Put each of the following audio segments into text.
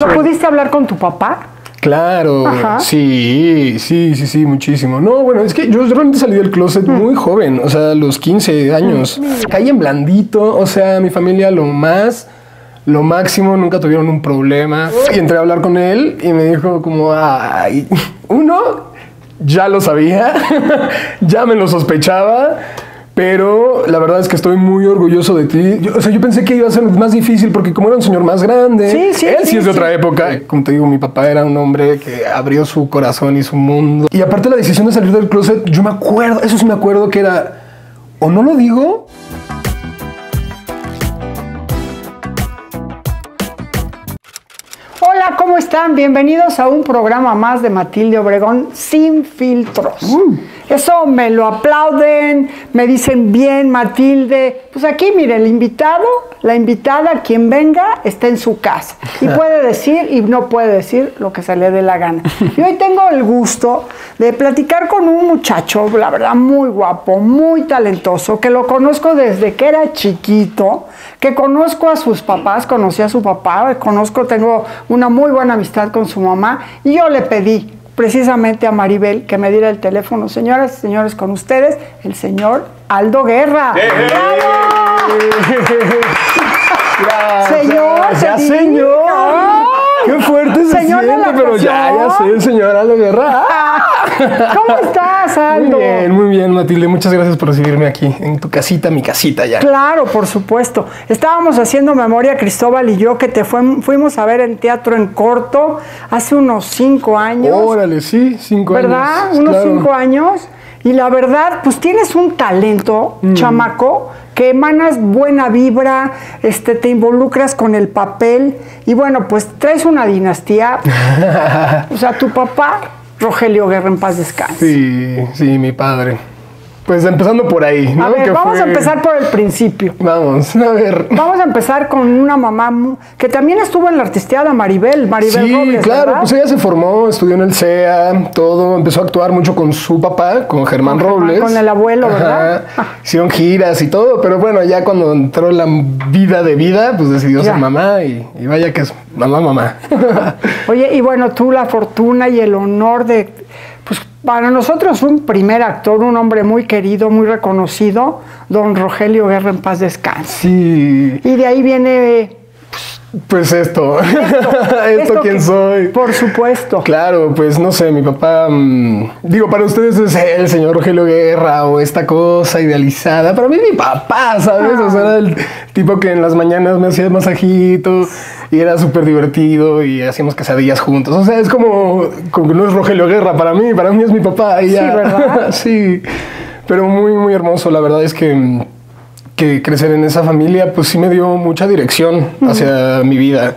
¿No pudiste hablar con tu papá? Claro, ajá. sí, muchísimo. No, bueno, es que yo realmente salí del closet muy joven, o sea, a los 15 años. Caí en blandito, o sea, mi familia lo máximo, nunca tuvieron un problema. Y entré a hablar con él y me dijo como, ay, uno, ya lo sabía, ya me lo sospechaba. Pero la verdad es que estoy muy orgulloso de ti. Yo, o sea, yo pensé que iba a ser más difícil porque como era un señor más grande, él sí es de otra época. Como te digo, mi papá era un hombre que abrió su corazón y su mundo. Y aparte la decisión de salir del closet, yo me acuerdo, eso sí me acuerdo que era, o no lo digo... Hola, ¿cómo están? Bienvenidos a un programa más de Matilde Obregón sin filtros. Eso me lo aplauden, me dicen bien, Matilde. Pues aquí, mire, el invitado, la invitada, quien venga, está en su casa. Y puede decir y no puede decir lo que se le dé la gana. Y hoy tengo el gusto de platicar con un muchacho, la verdad, muy guapo, muy talentoso, que lo conozco desde que era chiquito, que conozco a sus papás, conocí a su papá, conozco, tengo una muy buena amistad con su mamá. Y yo le pedí precisamente a Maribel que me diera el teléfono. Señoras y señores, con ustedes, el señor Aldo Guerra. ¡Bravo! Señor, ya, señor. Qué fuerte se siente, pero ya soy el señor Aldo Guerra. ¿Cómo estás, Aldo? Muy bien, Matilde. Muchas gracias por recibirme aquí, en tu casita, mi casita ya. Claro, por supuesto. Estábamos haciendo memoria, Cristóbal y yo, que te fuimos a ver en teatro en corto hace unos 5 años. Órale, sí, 5 años. ¿Verdad? Unos 5 años. Y la verdad, pues tienes un talento, chamaco, que emanas buena vibra, te involucras con el papel y bueno, pues traes una dinastía. O sea, tu papá, Rogelio Guerra, en paz descanse. Sí, mi padre. Pues empezando por ahí, ¿no? A ver, vamos a empezar por el principio. Vamos, a ver. Vamos a empezar con una mamá que también estuvo en la artisteada, Maribel Robles. Sí, claro, ¿verdad? Pues ella se formó, estudió en el CEA, todo, empezó a actuar mucho con su papá, con Germán Robles. Con el abuelo, ¿verdad? Hicieron giras y todo, pero bueno, ya cuando entró la vida de vida, pues decidió ser mamá y vaya que es mamá. Oye, y bueno, tú la fortuna y el honor de... Pues para nosotros un primer actor, un hombre muy querido, muy reconocido, don Rogelio Guerra, en paz descanse. Sí. Y de ahí viene... Pues esto. ¿Esto quién soy? Por supuesto. Claro, pues no sé, mi papá... digo, para ustedes es el señor Rogelio Guerra o esta cosa idealizada. Para mí mi papá, ¿sabes? Ah. O sea, era el tipo que en las mañanas me hacía masajitos y era súper divertido y hacíamos quesadillas juntos. O sea, es como que no es Rogelio Guerra para mí es mi papá. Y ya. Sí, ¿verdad? Sí, pero muy, muy hermoso. La verdad es que crecer en esa familia, pues sí me dio mucha dirección hacia mi vida.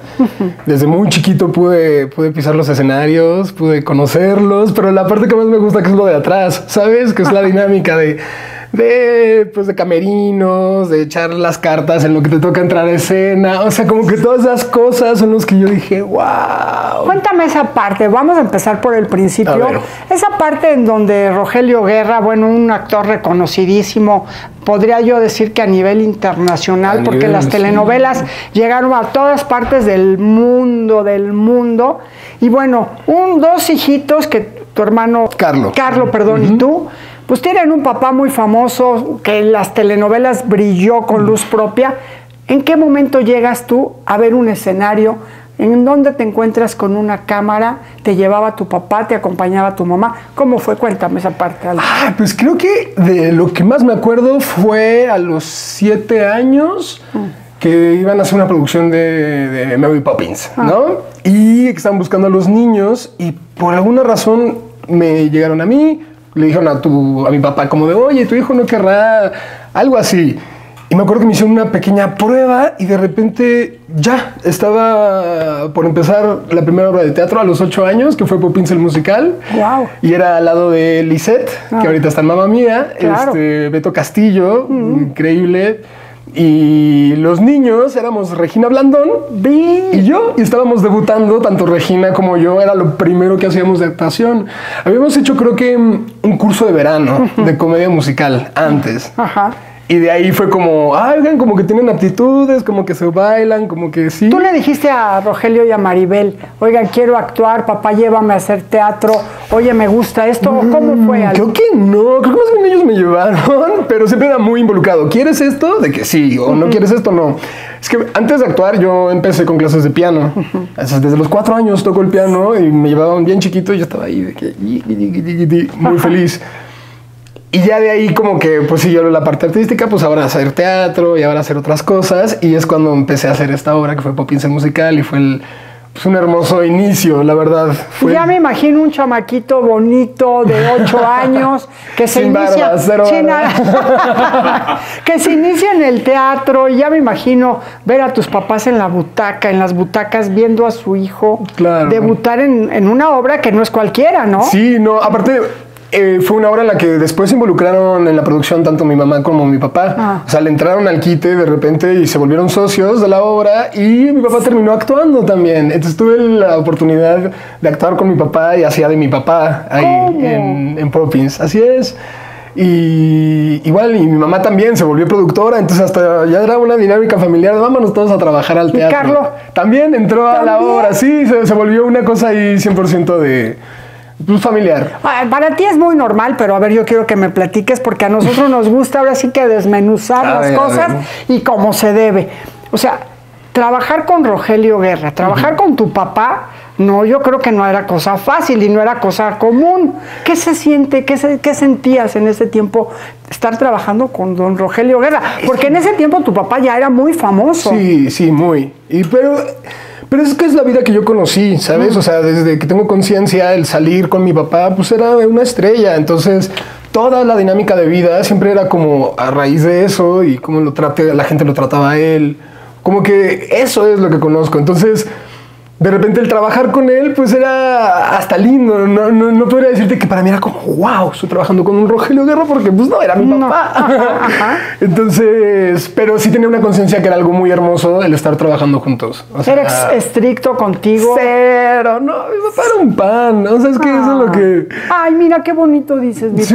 Desde muy chiquito pude pisar los escenarios, pude conocerlos, pero la parte que más me gusta que es lo de atrás, ¿sabes? Que es la dinámica de camerinos, de echar las cartas en lo que te toca entrar a escena. O sea, como que todas esas cosas son los que yo dije, wow. Cuéntame esa parte, vamos a empezar por el principio. Esa parte en donde Rogelio Guerra, bueno, un actor reconocidísimo, podría yo decir que a nivel internacional, porque las telenovelas llegaron a todas partes del mundo. Y bueno, dos hijitos que tu hermano... Carlos, y tú... Pues tienen un papá muy famoso que en las telenovelas brilló con luz propia. ¿En qué momento llegas tú a ver un escenario en donde te encuentras con una cámara? ¿Te llevaba tu papá? ¿Te acompañaba tu mamá? ¿Cómo fue? Cuéntame esa parte. Pues creo que de lo que más me acuerdo fue a los 7 años que iban a hacer una producción de Mary Poppins, ¿no? Y estaban buscando a los niños y por alguna razón me llegaron a mí. Le dijeron a mi papá como de, oye, tu hijo no querrá, algo así. Y me acuerdo que me hicieron una pequeña prueba y de repente ya estaba por empezar la primera obra de teatro a los 8 años, que fue Popinzel Musical. Wow. Y era al lado de Lisette, que ahorita está en Mamma Mía, Beto Castillo, increíble. Y los niños éramos Regina Blandón y yo, y estábamos debutando, tanto Regina como yo, era lo primero que hacíamos de actuación. Habíamos hecho creo que un curso de verano de comedia musical antes. Y de ahí fue como, ah, oigan, como que tienen aptitudes, como que se bailan, como que sí. Tú le dijiste a Rogelio y a Maribel, oigan, quiero actuar, papá, llévame a hacer teatro, oye, me gusta esto, ¿cómo fue? Creo que no, creo que más bien ellos me llevaron, pero siempre era muy involucrado. ¿Quieres esto? De que sí, o no quieres esto, no. Es que antes de actuar yo empecé con clases de piano. Desde los 4 años toco el piano y me llevaban bien chiquito y yo estaba ahí de que muy feliz. Y ya de ahí como que pues siguió la parte artística, pues ahora hacer teatro y ahora hacer otras cosas. Y es cuando empecé a hacer esta obra que fue Popinzel Musical y fue pues, un hermoso inicio, la verdad. Fue... Ya me imagino un chamaquito bonito de 8 años que se inicia... que se inicia en el teatro. Y ya me imagino ver a tus papás en la butaca, en las butacas, viendo a su hijo debutar en una obra que no es cualquiera, ¿no? Sí, no, aparte... fue una obra en la que después se involucraron en la producción tanto mi mamá como mi papá. O sea, le entraron al quite de repente y se volvieron socios de la obra y mi papá terminó actuando también. Entonces tuve la oportunidad de actuar con mi papá y hacía de mi papá ahí en Poppins. Así es. Y igual, y mi mamá también se volvió productora, entonces hasta ya era una dinámica familiar, vámonos todos a trabajar al teatro. ¿Y Carlos? También entró a la obra, sí, se volvió una cosa ahí 100% de... familiar. Para ti es muy normal, pero a ver, yo quiero que me platiques porque a nosotros nos gusta ahora sí que desmenuzar las cosas y como se debe. O sea, trabajar con Rogelio Guerra, trabajar con tu papá, no, yo creo que no era cosa fácil y no era cosa común. ¿Qué se siente? ¿Qué sentías en ese tiempo estar trabajando con don Rogelio Guerra? Porque en ese tiempo tu papá ya era muy famoso. Sí, sí, muy. Pero es que es la vida que yo conocí, ¿sabes? O sea, desde que tengo conciencia, el salir con mi papá, pues era una estrella. Entonces, toda la dinámica de vida siempre era como a raíz de eso y cómo la gente lo trataba a él. Como que eso es lo que conozco. Entonces, de repente el trabajar con él, pues era hasta lindo. No podría decirte que para mí era como, wow, estoy trabajando con un Rogelio Guerra porque, pues no, era mi papá. Entonces, pero sí tenía una conciencia que era algo muy hermoso el estar trabajando juntos. O sea, ¿era estricto contigo? Cero, no, mi papá era un pan, ¿no? O sea, es que eso es lo que... Ay, mira, qué bonito dices, mi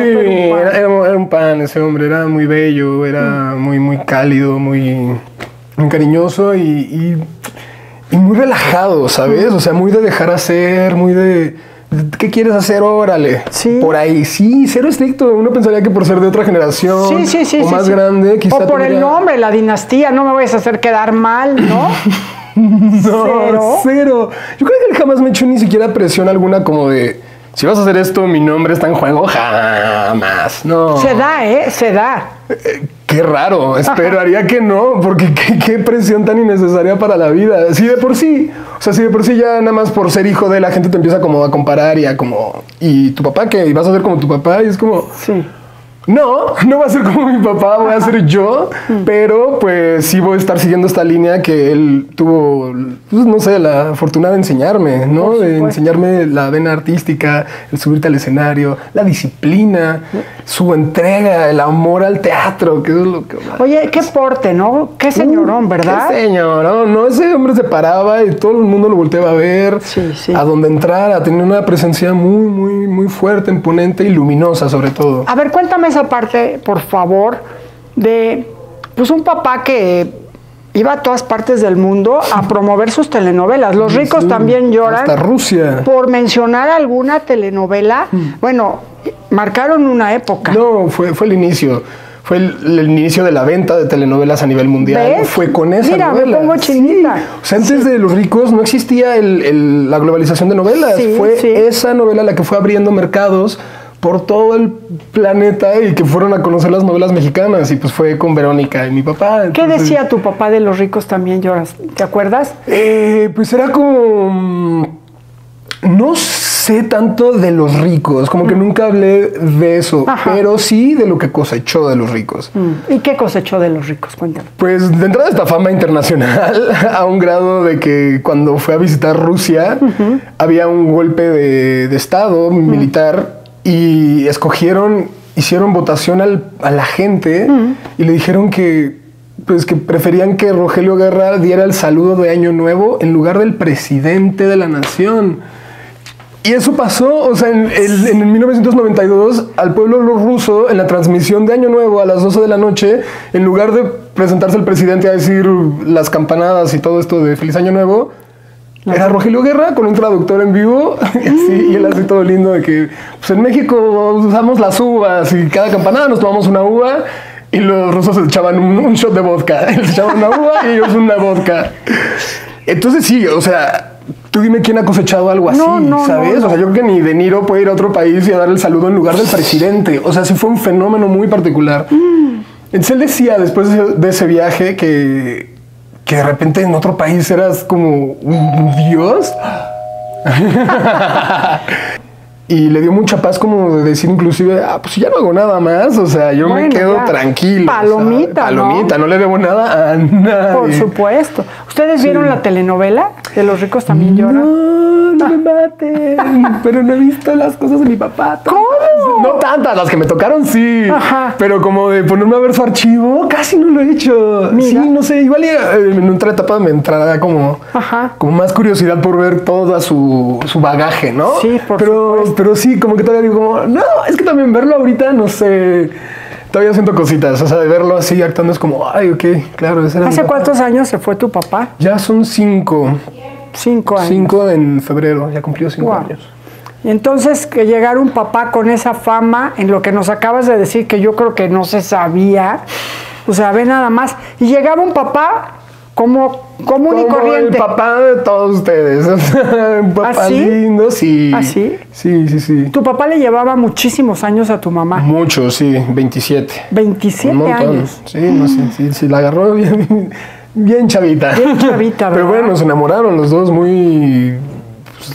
papá era un pan ese hombre, era muy bello, era muy, muy cálido, muy, muy cariñoso y muy relajado, ¿sabes? O sea, muy de dejar hacer, muy de... ¿Qué quieres hacer? Órale. Sí. Por ahí. Sí, cero estricto. Uno pensaría que por ser de otra generación o más grande, quizá o por el nombre, la dinastía. No me vayas a hacer quedar mal, ¿no? No, cero. Yo creo que él jamás me echó ni siquiera presión alguna como de... Si vas a hacer esto, mi nombre está en juego. Jamás. No. Se da, ¿eh? Se da. Qué raro. Esperaría que no, porque qué presión tan innecesaria para la vida. Si de por sí, o sea, si de por sí ya nada más por ser hijo de la gente te empieza como a comparar y a como... ¿Y tu papá qué? ¿Y vas a ser como tu papá? Y es como... Sí. No, no va a ser como mi papá, voy a ser yo, pero pues sí voy a estar siguiendo esta línea que él tuvo, pues, no sé, la fortuna de enseñarme, ¿no? De enseñarme la vena artística, el subirte al escenario, la disciplina, su entrega, el amor al teatro, que eso es lo que... Oye, qué porte, ¿no? Qué señorón, ¿verdad? Qué señorón, ¿no? Ese hombre se paraba y todo el mundo lo volteaba a ver, a donde entrara, tenía una presencia muy, muy, muy fuerte, imponente y luminosa sobre todo. A ver, cuéntame esa parte, por favor, de pues un papá que iba a todas partes del mundo a promover sus telenovelas. Los Ricos También Lloran. Hasta Rusia. Por mencionar alguna telenovela, bueno, marcaron una época. No, fue el inicio. Fue el inicio de la venta de telenovelas a nivel mundial. ¿Ves? Fue con esa novela. Mira, me pongo chinita. O sea, antes de Los Ricos no existía la globalización de novelas. Fue esa novela la que fue abriendo mercados por todo el planeta y que fueron a conocer las novelas mexicanas y pues fue con Verónica y mi papá. Entonces... ¿Qué decía tu papá de Los Ricos También Lloran? ¿Te acuerdas? Pues era como... No sé tanto de los ricos, como que nunca hablé de eso, pero sí de lo que cosechó de los ricos. ¿Y qué cosechó de los ricos? Cuéntame. Pues de entrada esta fama internacional a un grado de que cuando fue a visitar Rusia había un golpe de estado militar. Y hicieron votación a la gente y le dijeron que preferían que Rogelio Guerra diera el saludo de Año Nuevo en lugar del presidente de la nación. Y eso pasó, o sea, en 1992, al pueblo ruso, en la transmisión de Año Nuevo a las 12 de la noche, en lugar de presentarse el presidente a decir las campanadas y todo esto de Feliz Año Nuevo, era Rogelio Guerra con un traductor en vivo, y así, y él hace todo lindo de que, pues en México usamos las uvas y cada campanada nos tomamos una uva, y los rusos echaban un shot de vodka, ellos echaban una uva y ellos una vodka. Entonces sí, o sea... Tú dime quién ha cosechado algo así, ¿sabes? O sea, yo creo que ni De Niro puede ir a otro país y a dar el saludo en lugar del presidente. O sea, sí fue un fenómeno muy particular. Entonces él decía, después de ese viaje, que de repente en otro país eras como un dios. Y le dio mucha paz como de decir inclusive, ah, pues ya no hago nada más, o sea, yo me quedo tranquilo. Palomita, ¿sabes? Palomita, no le debo nada a nadie. Por supuesto. ¿Ustedes vieron la telenovela de Los Ricos También Lloran? No, no me maten, pero no he visto las cosas de mi papá. ¿Cómo? No tantas, las que me tocaron sí, pero como de ponerme a ver su archivo, casi no lo he hecho. Mira. Sí, no sé, igual en otra etapa me entrará como, como más curiosidad por ver toda su bagaje, ¿no? Sí, por supuesto. Pero sí, como que todavía digo, como, no, es que también verlo ahorita, no sé, todavía siento cositas. O sea, de verlo así actuando es como, ay, ok, claro. Ese era. ¿Hace cuántos años se fue tu papá? Ya son 5. 5 años. 5 en febrero, ya cumplió 5 años. Y entonces, que llegara un papá con esa fama, en lo que nos acabas de decir, que yo creo que no se sabía, o sea, ve nada más, y llegaba un papá... común y corriente. El papá de todos ustedes. Un papá lindo, sí. ¿Así? Sí, sí, sí. Tu papá le llevaba muchísimos años a tu mamá. Muchos, sí, 27. 27 años. Sí, no sé, sí, la agarró bien, bien chavita. Bien chavita, ¿verdad? Pero bueno, se enamoraron los dos muy...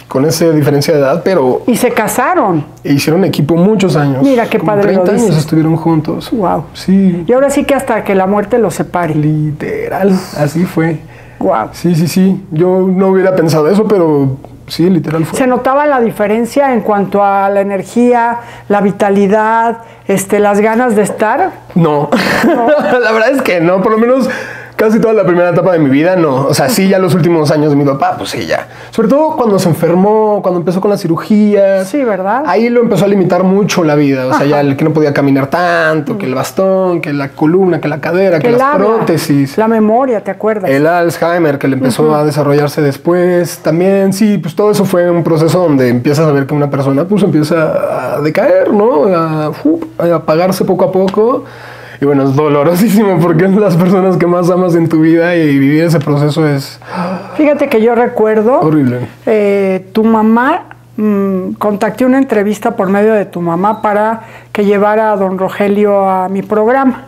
con esa diferencia de edad, pero... Y se casaron. E hicieron equipo muchos años. Mira, qué padre. 30 años estuvieron juntos. Wow. Sí. Y ahora sí que hasta que la muerte los separe. Literal, así fue. Wow. Sí, sí, sí. Yo no hubiera pensado eso, pero sí, literal fue. Se notaba la diferencia en cuanto a la energía, la vitalidad, las ganas de estar. No. No. La verdad es que no, por lo menos... Casi toda la primera etapa de mi vida, no. O sea, sí, ya los últimos años de mi papá, pues sí, ya. Sobre todo cuando se enfermó, cuando empezó con las cirugías. Sí, ¿verdad? Ahí lo empezó a limitar mucho la vida. O sea, ya el que no podía caminar tanto, que el bastón, que la columna, que la cadera, que las prótesis. La memoria, ¿te acuerdas? El Alzheimer, que le empezó a desarrollarse después. También, sí, pues todo eso fue un proceso donde empiezas a ver que una persona, pues, empieza a decaer, ¿no? A apagarse poco a poco. Y bueno, es dolorosísimo porque es las personas que más amas en tu vida y vivir ese proceso es... Fíjate que yo recuerdo... Horrible. Tu mamá, contacté una entrevista por medio de tu mamá para que llevara a don Rogelio a mi programa.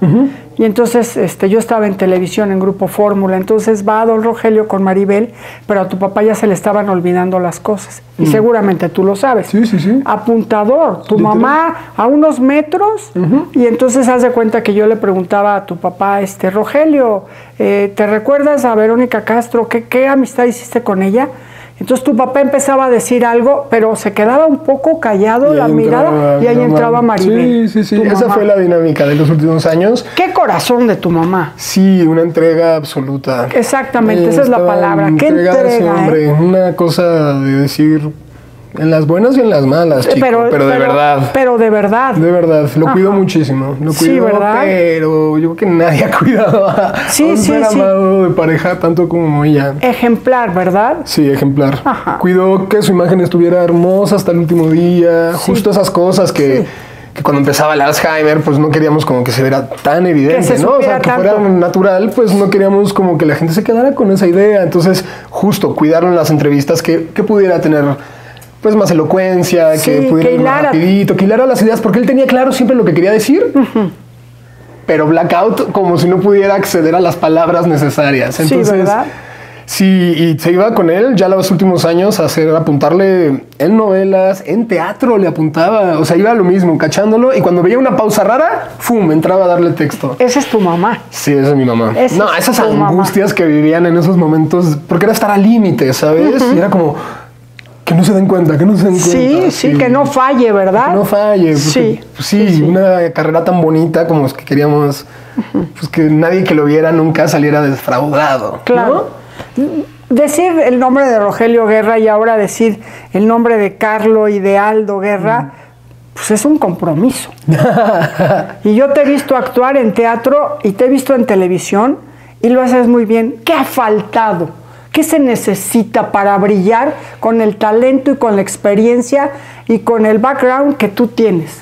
Y entonces yo estaba en televisión, en Grupo Fórmula. Entonces va don Rogelio con Maribel, pero a tu papá ya se le estaban olvidando las cosas. Y seguramente tú lo sabes. Sí, sí, sí. Apuntador, tu mamá a unos metros. Y entonces haz de cuenta que yo le preguntaba a tu papá, Rogelio, ¿te recuerdas a Verónica Castro? ¿Qué amistad hiciste con ella? Entonces tu papá empezaba a decir algo, pero se quedaba un poco callado la mirada y ahí entraba Maribel. Sí, sí, sí. Esa fue la dinámica de los últimos años. ¡Qué corazón de tu mamá! Sí, una entrega absoluta. Exactamente, esa es la palabra. ¡Qué entrega! Hombre, una cosa de decir en las buenas y en las malas, chico, pero de verdad. Pero de verdad. De verdad, lo cuido muchísimo. Lo cuido, sí, ¿verdad? Pero yo creo que nadie ha cuidado a un ser amado de pareja tanto como ella. Ejemplar, ¿verdad? Sí, ejemplar. Cuidó que su imagen estuviera hermosa hasta el último día. Justo esas cosas que cuando empezaba el Alzheimer, pues no queríamos como que se viera tan evidente, ¿no? O sea, que fuera natural, pues no queríamos como que la gente se quedara con esa idea. Entonces, justo cuidaron las entrevistas que pudiera tener... pues más elocuencia, que pudiera ir más rapidito, que hilara las ideas, porque él tenía claro siempre lo que quería decir, pero blackout, como si no pudiera acceder a las palabras necesarias. Entonces, sí, ¿verdad? Sí, y se iba con él ya los últimos años a apuntarle en novelas, en teatro le apuntaba, o sea, iba a lo mismo, cachándolo, y cuando veía una pausa rara, ¡fum!, entraba a darle texto. Esa es tu mamá. Sí, esa es mi mamá. No, esas angustias que vivían en esos momentos, porque era estar al límite, ¿sabes? Y era como... que no se den cuenta, que no se den cuenta. Sí, sí, que no falle, ¿verdad? Que no falle. Porque, sí, pues sí, sí, sí. Una carrera tan bonita como es que queríamos, pues que nadie que lo viera nunca saliera defraudado. Claro. ¿No? decir el nombre de Rogelio Guerra y ahora decir el nombre de Carlo y de Aldo Guerra, pues es un compromiso. Y yo te he visto actuar en teatro y te he visto en televisión y lo haces muy bien. ¿Qué ha faltado? ¿Qué se necesita para brillar con el talento y con la experiencia y con el background que tú tienes?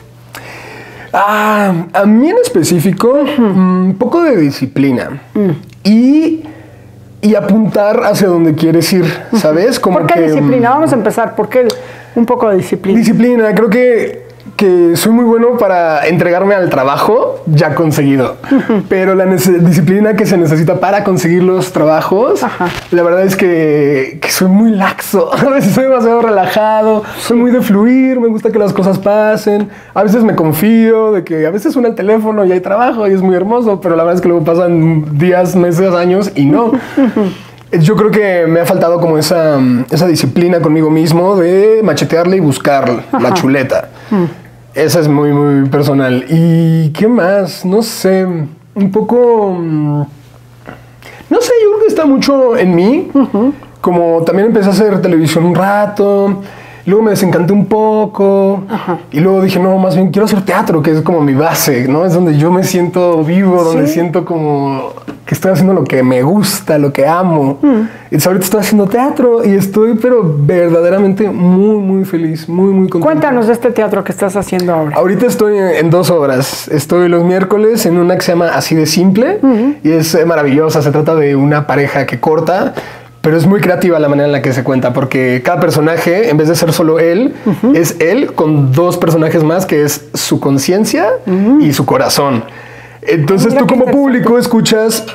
Ah, a mí en específico, un poco de disciplina y apuntar hacia donde quieres ir, ¿sabes? Como ¿por qué que, disciplina? Vamos a empezar, ¿por qué un poco de disciplina? Disciplina, creo que soy muy bueno para entregarme al trabajo ya conseguido, pero la disciplina que se necesita para conseguir los trabajos, la verdad es que soy muy laxo, a veces soy demasiado relajado, soy muy de fluir, me gusta que las cosas pasen, a veces me confío de que a veces suena el teléfono y hay trabajo y es muy hermoso, pero la verdad es que luego pasan días, meses, años y no. Yo creo que me ha faltado como esa disciplina conmigo mismo de machetearle y buscar la chuleta. Esa es muy, muy personal. ¿Y qué más? No sé, un poco... No sé, yo creo que está mucho en mí. Como también empecé a hacer televisión un rato, luego me desencanté un poco, y luego dije, no, más bien quiero hacer teatro, que es como mi base, ¿no? Es donde yo me siento vivo, donde siento como que estoy haciendo lo que me gusta, lo que amo. Entonces ahorita estoy haciendo teatro y estoy, pero verdaderamente muy, muy feliz, muy, muy contento. Cuéntanos de este teatro que estás haciendo ahora. Ahorita estoy en dos obras. Estoy los miércoles en una que se llama Así de Simple, y es maravillosa. Se trata de una pareja que corta, pero es muy creativa la manera en la que se cuenta, porque cada personaje, en vez de ser solo él, es él con dos personajes más, que es su conciencia y su corazón. Entonces tú como público escuchas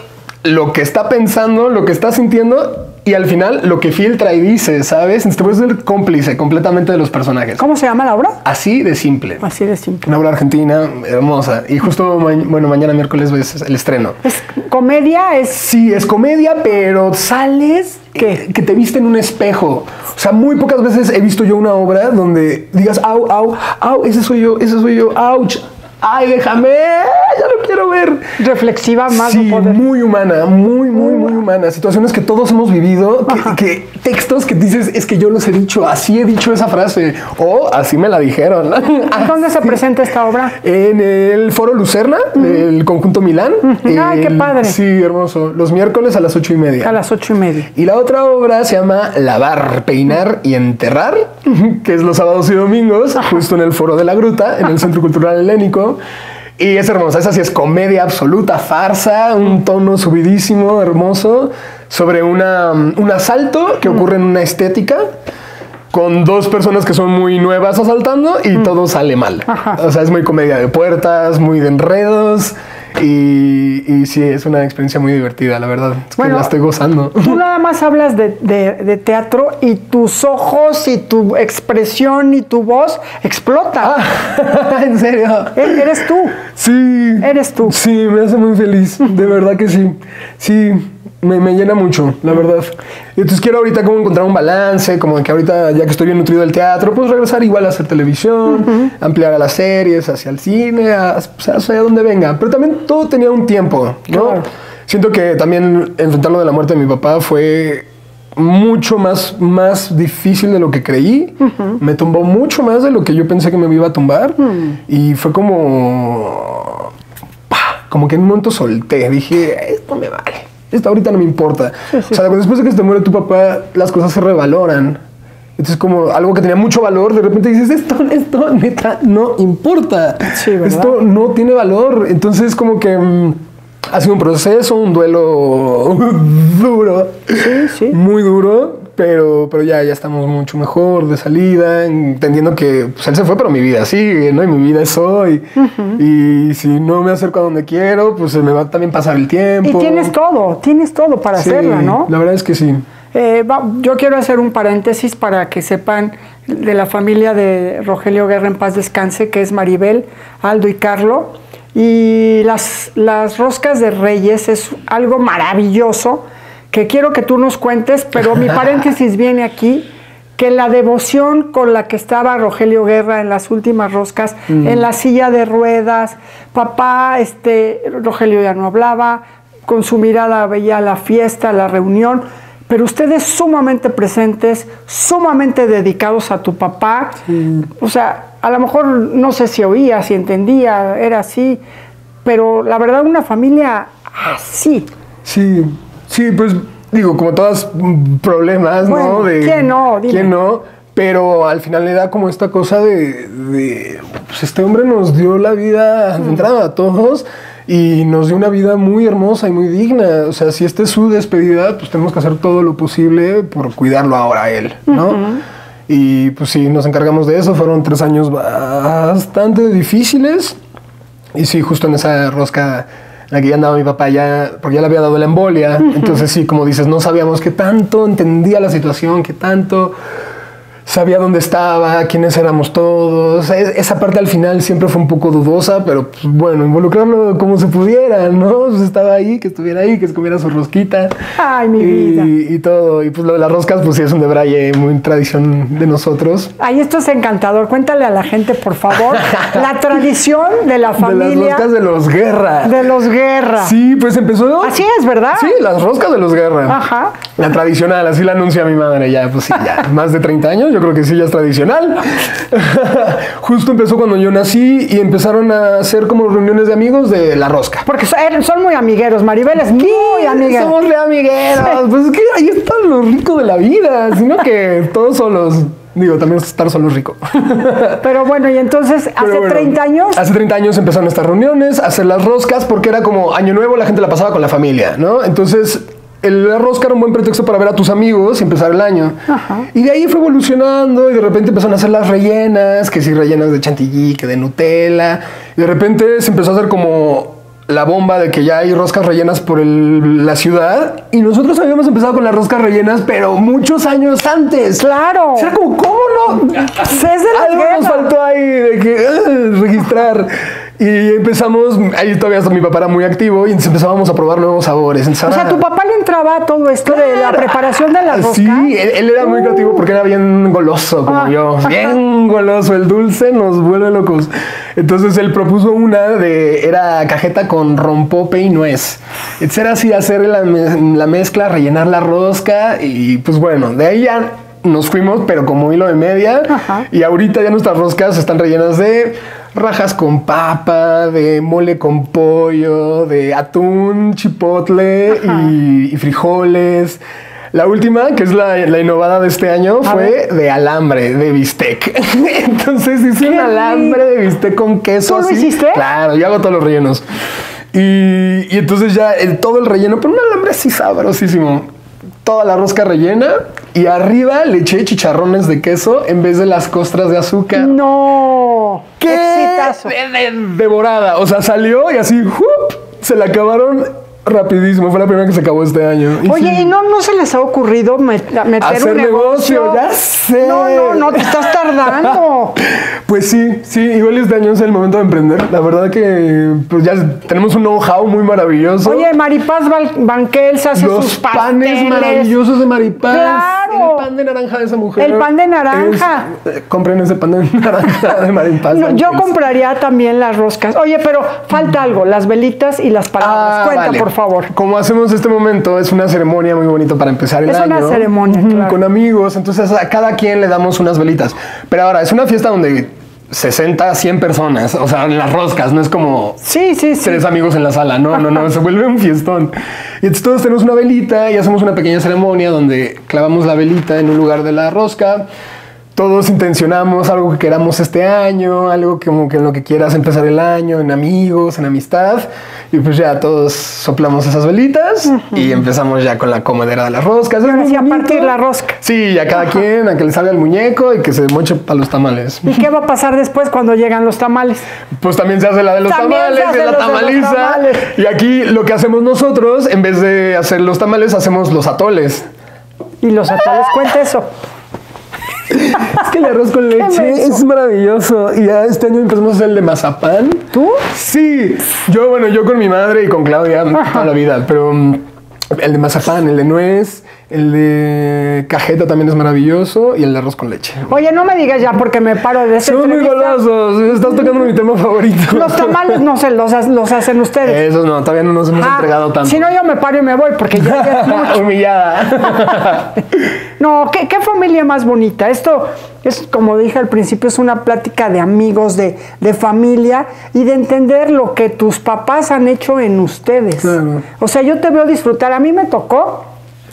lo que está pensando, lo que está sintiendo y al final lo que filtra y dice, ¿sabes? Entonces te puedes ser cómplice completamente de los personajes. ¿Cómo se llama la obra? Así de Simple. Así de Simple. Una obra argentina hermosa. Y justo, bueno, mañana miércoles es el estreno. ¿Es comedia? Sí, es comedia, pero sales que te viste en un espejo. O sea, muy pocas veces he visto yo una obra donde digas, au, au, au, ese soy yo, ouch. ¡Ay, déjame! ¡Ya lo quiero ver! Reflexiva más. Sí, no poder. Muy humana, muy, muy, muy humana. Situaciones que todos hemos vivido, que textos que dices, es que yo los he dicho, así he dicho esa frase, o así me la dijeron. ¿Dónde se presenta esta obra? En el Foro Lucerna, el Conjunto Milán. ¡Ay, qué padre! Sí, hermoso. Los miércoles a las 8:30. A las 8:30. Y la otra obra se llama Lavar, Peinar y Enterrar, que es los sábados y domingos, justo en el Foro de la Gruta, en el Centro Cultural Helénico. Y es hermosa, esa sí es comedia absoluta, farsa, un tono subidísimo, hermoso, sobre un asalto que ocurre en una estética con dos personas que son muy nuevas asaltando y todo sale mal. O sea, es muy comedia de puertas, muy de enredos y sí, es una experiencia muy divertida, la verdad. Es que bueno, la estoy gozando. Tú nada más hablas de teatro y tus ojos y tu expresión y tu voz explota. Ah, ¿en serio? Eres tú. Sí. Eres tú. Sí, me hace muy feliz, de verdad que sí. Sí. Me llena mucho, la verdad. Y entonces quiero ahorita como encontrar un balance, como que ahorita, ya que estoy bien nutrido del teatro, pues regresar igual a hacer televisión, ampliar a las series, hacia el cine, hacia donde venga. Pero también todo tenía un tiempo, ¿no? Claro. Siento que también enfrentarlo de la muerte de mi papá fue mucho más difícil de lo que creí. Me tumbó mucho más de lo que yo pensé que me iba a tumbar. Y fue como que en un momento solté. Dije, esto me vale. Esto ahorita no me importa. Sí, sí. O sea, después de que se te muere tu papá, las cosas se revaloran. Entonces, como algo que tenía mucho valor, de repente dices, esto neta, no importa. Sí, ¿verdad? Esto no tiene valor. Entonces, como que ha sido un proceso, un duelo duro. Sí, sí. Muy duro, pero ya estamos mucho mejor de salida, entendiendo que pues, él se fue, pero mi vida sigue, ¿no? Y mi vida es hoy. Y si no me acerco a donde quiero, pues se me va también pasar el tiempo. Y tienes todo para hacerla, ¿no? La verdad es que sí. Yo quiero hacer un paréntesis para que sepan de la familia de Rogelio Guerra, en paz descanse, que es Maribel, Aldo y Carlo. Y las roscas de Reyes es algo maravilloso que quiero que tú nos cuentes, pero mi paréntesis viene aquí, que la devoción con la que estaba Rogelio Guerra en las últimas roscas, en la silla de ruedas, papá, Rogelio ya no hablaba, con su mirada veía la fiesta, la reunión, pero ustedes sumamente presentes, sumamente dedicados a tu papá. Sí. O sea, a lo mejor no sé si oía, si entendía, era así, pero la verdad una familia así. Sí, sí, pues digo, como todas problemas, bueno, ¿no? De, ¿quién no? Dime. ¿Quién no? Pero al final le da como esta cosa de pues este hombre nos dio la vida de entrada a todos y nos dio una vida muy hermosa y muy digna. O sea, si esta es su despedida, pues tenemos que hacer todo lo posible por cuidarlo ahora a él, ¿no? Y pues sí, nos encargamos de eso. Fueron 3 años bastante difíciles. Y sí, justo en esa rosca en la que ya andaba mi papá, ya, porque ya le había dado la embolia. Entonces sí, como dices, no sabíamos qué tanto entendía la situación, qué tanto sabía dónde estaba, quiénes éramos todos. Esa parte al final siempre fue un poco dudosa, pero pues, bueno, involucrarlo como se pudiera, ¿no? Pues estaba ahí, que estuviera ahí, que se comiera su rosquita. ¡Ay, mi vida! Y todo. Y pues lo de las roscas, pues sí es un debraye muy tradición de nosotros. Ay, esto es encantador. Cuéntale a la gente, por favor, la tradición de la familia. De las roscas de los Guerra. De los Guerra. Sí, pues empezó. Así es, ¿verdad? Sí, las roscas de los Guerra. Ajá. La tradicional, así la anuncia mi madre ya, pues sí, ya, más de 30 años. Yo creo que sí, ya es tradicional. Justo empezó cuando yo nací y empezaron a hacer como reuniones de amigos de la rosca. Porque son muy amigueros, Maribel es muy amiguera. Somos re amigueros. Pues es que ahí está lo rico de la vida, sino que todos solos. Digo, también estar solo es rico. Pero bueno, y entonces, ¿hace 30 años? Hace 30 años empezaron estas reuniones, hacer las roscas, porque era como Año Nuevo, la gente la pasaba con la familia, ¿no? Entonces la rosca era un buen pretexto para ver a tus amigos y empezar el año. Ajá. Y de ahí fue evolucionando y de repente empezaron a hacer las rellenas, que sí, rellenas de chantilly, que de Nutella. Y de repente se empezó a hacer como la bomba de que ya hay roscas rellenas por la ciudad. Y nosotros habíamos empezado con las roscas rellenas, pero muchos años antes. ¡Claro! O sea, como, ¿cómo no? Algo nos faltó ahí de que registrar. Y empezamos, ahí todavía mi papá era muy activo y empezábamos a probar nuevos sabores. O sea, ¿tu papá le entraba a todo esto de la preparación de la rosca? Sí, él era muy creativo porque era bien goloso, como yo. Bien goloso, el dulce nos vuelve locos. Entonces él propuso una era cajeta con rompope y nuez. Entonces era así hacer la mezcla, rellenar la rosca y pues bueno, de ahí ya nos fuimos, pero como hilo de media. Y ahorita ya nuestras roscas están rellenas de rajas con papa, de mole con pollo, de atún, chipotle y frijoles. La última, que es la innovada de este año, fue de alambre de bistec. Entonces hice un alambre de bistec con queso. ¿Tú lo hiciste? Claro, yo hago todos los rellenos. Y entonces ya todo el relleno, pero un alambre así sabrosísimo. Toda la rosca rellena y arriba le eché chicharrones de queso en vez de las costras de azúcar. ¡No! ¡Qué exitazo! Devorada. O sea, salió y así se la acabaron rapidísimo. Fue la primera que se acabó este año. Y oye, sí. ¿Y no se les ha ocurrido meter hacer un negocio? Ya sé. No, te estás tardando. Pues sí, igual este año es el momento de emprender. La verdad que pues ya tenemos un know-how muy maravilloso. Oye, Maripaz Banquels hace sus pasteles. Panes maravillosos de Maripaz. ¡Claro! El pan de naranja de esa mujer. El pan de naranja. Compren ese pan de naranja de Maripaz. Yo compraría también las roscas. Oye, pero falta algo, las velitas y las palabras. Cuenta, por favor. Como hacemos este momento, es una ceremonia muy bonita para empezar el año. Es una ceremonia, claro. Con amigos, entonces a cada quien le damos unas velitas. Pero ahora, es una fiesta donde 60, 100 personas, o sea, en las roscas, no es como tres amigos en la sala, no, se vuelve un fiestón. Y entonces todos tenemos una velita y hacemos una pequeña ceremonia donde clavamos la velita en un lugar de la rosca. Todos intencionamos algo que queramos este año, algo que, como que en lo que quieras empezar el año, en amigos, en amistad. Y pues ya todos soplamos esas velitas y empezamos ya con la comedera de las roscas. Y a partir la rosca. Sí, a cada quien, a que le salga el muñeco y que se moche para los tamales. ¿Y qué va a pasar después cuando llegan los tamales? Pues también se hace la de los tamales, la tamaliza. Y aquí lo que hacemos nosotros, en vez de hacer los tamales, hacemos los atoles. ¿Y los atoles? Cuenta eso. Es que el arroz con leche es maravilloso. Y ya este año empezamos a hacer el de mazapán. ¿Tú? Sí. Yo con mi madre y con Claudia toda la vida. Pero el de mazapán, el de nuez, El de cajeta también es maravilloso y el de arroz con leche. Oye, no me digas ya porque me paro de hacer. Son muy golosos, estás tocando mi tema favorito. Los tamales no se los hacen ustedes. Esos no, todavía no nos hemos entregado tanto. Si no, yo me paro y me voy porque ya es humillada. No, ¿qué familia más bonita? Esto es, como dije al principio, es una plática de amigos, de familia y de entender lo que tus papás han hecho en ustedes. Claro. O sea, yo te veo disfrutar. A mí me tocó,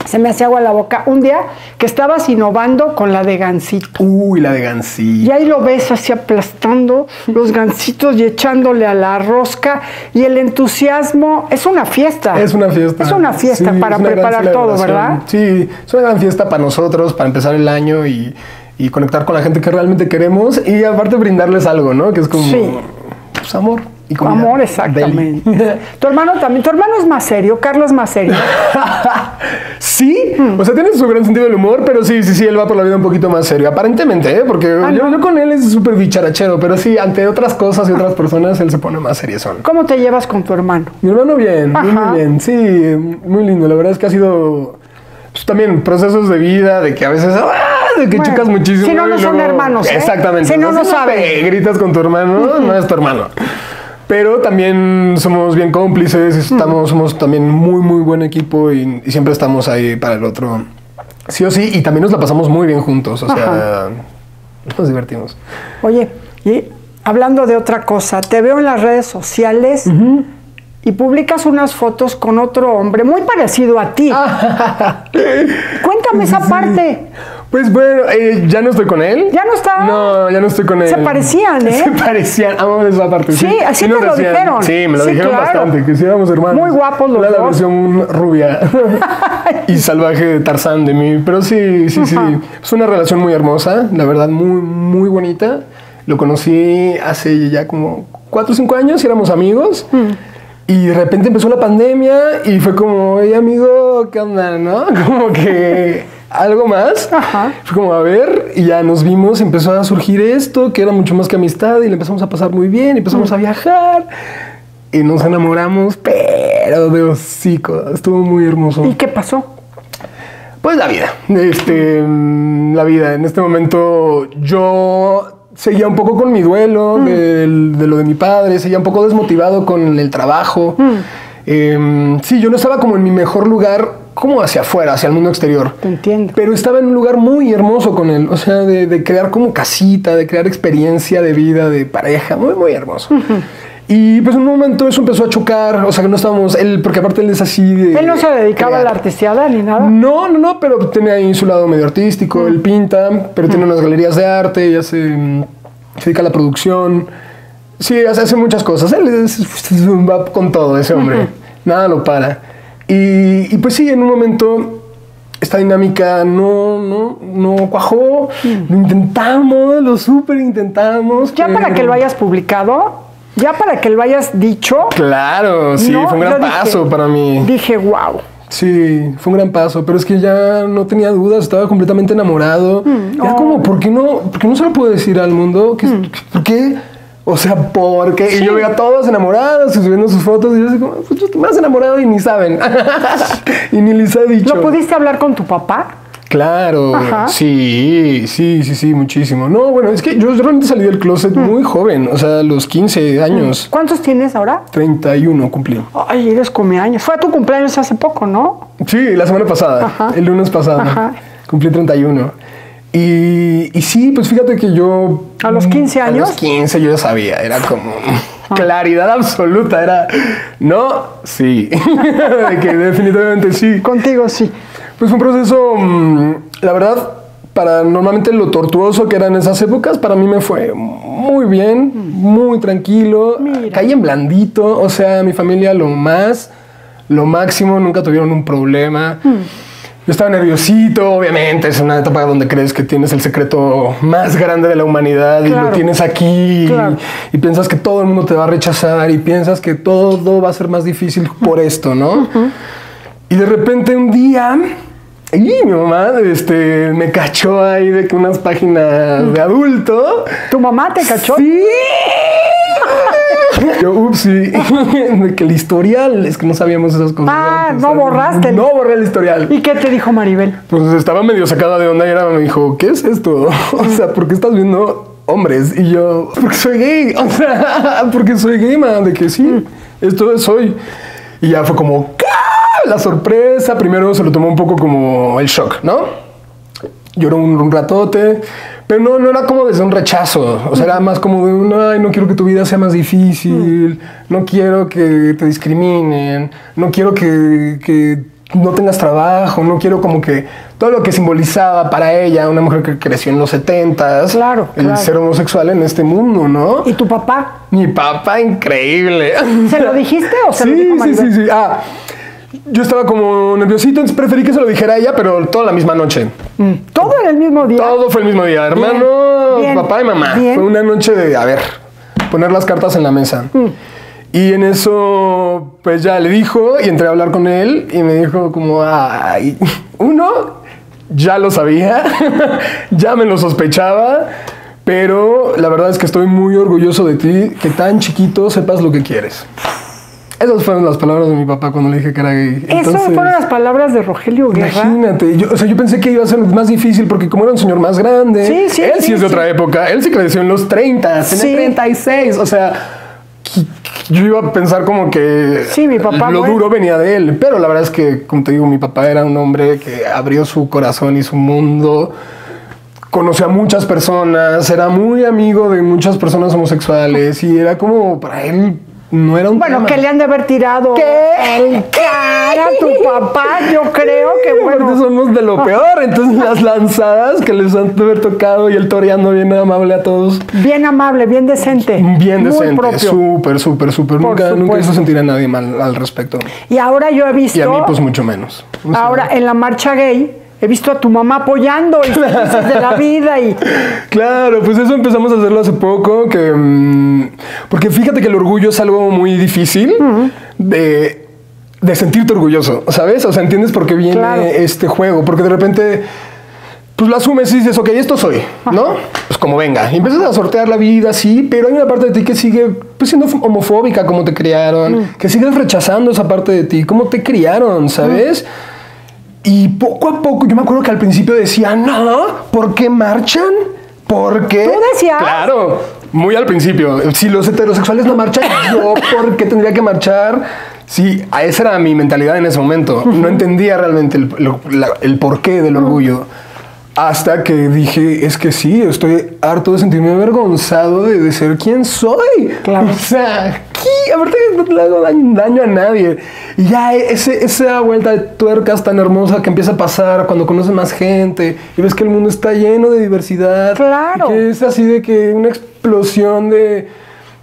se me hace agua la boca, un día que estabas innovando con la de Gansito. Uy, la de Gansito. Y ahí lo ves así aplastando los gansitos y echándole a la rosca. Y el entusiasmo, es una fiesta. Es una fiesta. Es una fiesta, sí, para preparar todo, ¿verdad? Sí, es una gran fiesta para nosotros, para empezar el año y conectar con la gente que realmente queremos. Y aparte brindarles algo, ¿no? Que es como, sí, pues, amor. Amor, exactamente. Tu hermano también. Tu hermano es más serio, Carlos es más serio. Sí, o sea, tiene su gran sentido del humor, pero sí, él va por la vida un poquito más serio. Aparentemente, ¿eh? Porque yo con él es súper bicharachero, pero sí, ante otras cosas y otras personas, él se pone más serio. ¿Cómo te llevas con tu hermano? Mi hermano bien, muy bien, sí, muy lindo. La verdad es que ha sido, pues, también procesos de vida, de que a veces... de que, bueno, chicas muchísimo. Si no, no son hermanos, ¿eh? Exactamente. Si no, no sabes. Gritas con tu hermano, no es tu hermano. Pero también somos bien cómplices, somos también muy buen equipo y siempre estamos ahí para el otro. Sí o sí, y también nos la pasamos muy bien juntos, o sea, nos divertimos. Oye, y hablando de otra cosa, te veo en las redes sociales y publicas unas fotos con otro hombre muy parecido a ti. Cuéntame esa parte. Pues bueno, ya no estoy con él. ¿Ya no está? No, ya no estoy con él. Se parecían, ¿eh? Se parecían. Amamos esa parte. Sí, así te lo dijeron. Sí, me lo dijeron bastante, que sí éramos hermanos. Muy guapos los dos. La versión rubia y salvaje de Tarzán de mí. Pero sí. Es una relación muy hermosa, la verdad, muy bonita. Lo conocí hace ya como 4 o 5 años, éramos amigos. Y de repente empezó la pandemia y fue como, oye, amigo, ¿qué onda, no? Como que... algo más. Fue como, a ver, y ya nos vimos, empezó a surgir esto, que era mucho más que amistad, y le empezamos a pasar muy bien, empezamos a viajar, y nos enamoramos, pero de hocico, estuvo muy hermoso. ¿Y qué pasó? Pues la vida, la vida. En este momento yo seguía un poco con mi duelo, de lo de mi padre, seguía un poco desmotivado con el trabajo. Sí, yo no estaba como en mi mejor lugar, como hacia afuera, hacia el mundo exterior. Te entiendo. Pero estaba en un lugar muy hermoso con él, o sea, de crear como casita, de crear experiencia de vida, de pareja, muy hermoso. Y pues en un momento eso empezó a chocar, o sea, que no estábamos, él, porque aparte él es así de... ¿Él no se dedicaba a la artisteada ni nada? No, pero tiene ahí su lado medio artístico, él pinta, pero tiene unas galerías de arte, ya se dedica a la producción, sí, hace muchas cosas, él va con todo ese hombre, nada lo para. Y pues sí, en un momento esta dinámica no cuajó, lo intentamos, lo súper intentamos. Ya para que lo hayas publicado, ya para que lo hayas dicho. Claro, sí, fue un gran paso para mí. Dije, wow. Sí, fue un gran paso, pero es que ya no tenía dudas, estaba completamente enamorado. Era como, ¿por qué no se lo puedo decir al mundo? ¿Por qué? O sea, porque sí. Y yo veía a todos enamorados, subiendo sus fotos, y yo así como, pues yo estoy más enamorado y ni saben. Y ni les he dicho. ¿Lo pudiste hablar con tu papá? Claro, sí, muchísimo. No, bueno, es que yo realmente salí del closet muy joven, o sea, a los 15 años. ¿Cuántos tienes ahora? 31 cumplí. Ay, eres cumpleaños. Fue a tu cumpleaños hace poco, ¿no? Sí, la semana pasada, el lunes pasado. Cumplí 31. Y sí, pues fíjate que yo... ¿A los 15 años? A los 15 yo ya sabía, era como claridad absoluta, era no, sí, de que definitivamente sí. Contigo sí. Pues fue un proceso, la verdad, para normalmente lo tortuoso que eran esas épocas, para mí me fue muy bien, muy tranquilo. Mira. Caí en blandito, o sea, mi familia lo máximo, nunca tuvieron un problema. Yo estaba nerviosito, obviamente, es una etapa donde crees que tienes el secreto más grande de la humanidad y lo tienes aquí y piensas que todo el mundo te va a rechazar y piensas que todo va a ser más difícil por esto, ¿no? Y de repente un día, mi mamá me cachó ahí de que unas páginas de adulto. ¿Tu mamá te cachó? Sí. Yo, upsí, que el historial, es que no sabíamos esas cosas. Ah, antes, no borraste. No borré el historial. ¿Y qué te dijo Maribel? Pues estaba medio sacada de onda y me dijo, ¿qué es esto? O sea, ¿por qué estás viendo hombres? Y yo, porque soy gay. O sea, porque soy gay, man, de que sí, esto soy. Y ya fue como, ¿qué? La sorpresa, primero se lo tomó un poco como el shock, ¿no? Lloró un ratote, pero no era como desde un rechazo, o sea, era más como de un, ay, no quiero que tu vida sea más difícil, no quiero que te discriminen, no quiero que no tengas trabajo, no quiero como que todo lo que simbolizaba para ella una mujer que creció en los 70s, claro, el ser homosexual en este mundo, ¿no? ¿Y tu papá? Mi papá, increíble. ¿Se lo dijiste o se lo dijo Maribel? Sí. Ah, yo estaba como nerviosito, entonces preferí que se lo dijera a ella, pero toda la misma noche. ¿Todo era el mismo día? Todo fue el mismo día, hermano, bien, papá y mamá. Bien. Fue una noche de, a ver, poner las cartas en la mesa. Y en eso, pues ya le dijo, y entré a hablar con él, y me dijo como, ay, uno, ya lo sabía, ya me lo sospechaba, pero la verdad es que estoy muy orgulloso de ti, que tan chiquito sepas lo que quieres. Esas fueron las palabras de mi papá cuando le dije que era gay. Esas fueron las palabras de Rogelio Guerra. Imagínate, yo pensé que iba a ser más difícil porque como era un señor más grande, él sí es de otra época, él sí creció en los 30, tenía 36, o sea, yo iba a pensar como que mi papá, lo duro venía de él, pero la verdad es que, como te digo, mi papá era un hombre que abrió su corazón y su mundo. Conoció a muchas personas, era muy amigo de muchas personas homosexuales y era como para él... No era un tema. Que le han de haber tirado el cara a tu papá, yo creo que bueno. Somos de lo peor, entonces las lanzadas que les han de haber tocado y el toreando bien amable a todos. Bien amable, bien decente. Bien decente, súper. Nunca hizo sentir a nadie mal al respecto. Y ahora yo he visto... Y a mí pues mucho menos. Ahora en la marcha gay... He visto a tu mamá apoyando y felices de la vida y... Claro, pues eso empezamos a hacerlo hace poco, que... Porque fíjate que el orgullo es algo muy difícil de sentirte orgulloso, ¿sabes? O sea, entiendes por qué viene este juego, porque de repente... Pues lo asumes y dices, ok, esto soy, ¿no? Pues como venga. Y empiezas a sortear la vida, sí, pero hay una parte de ti que sigue pues, siendo homofóbica, como te criaron, que sigues rechazando esa parte de ti, cómo te criaron, ¿sabes? Y poco a poco, yo me acuerdo que al principio decía, no, ¿por qué marchan? ¿Por qué? ¿Tú decías? Claro, muy al principio. Si los heterosexuales no marchan, ¿yo por qué tendría que marchar? Sí, esa era mi mentalidad en ese momento. No entendía realmente el porqué del orgullo. Hasta que dije, es que sí, estoy harto de sentirme avergonzado de ser quien soy. Claro. O sea, aparte no le hago daño a nadie. Y ya esa vuelta de tuercas tan hermosa que empieza a pasar cuando conoces más gente y ves que el mundo está lleno de diversidad. Claro. Que es así de que una explosión de...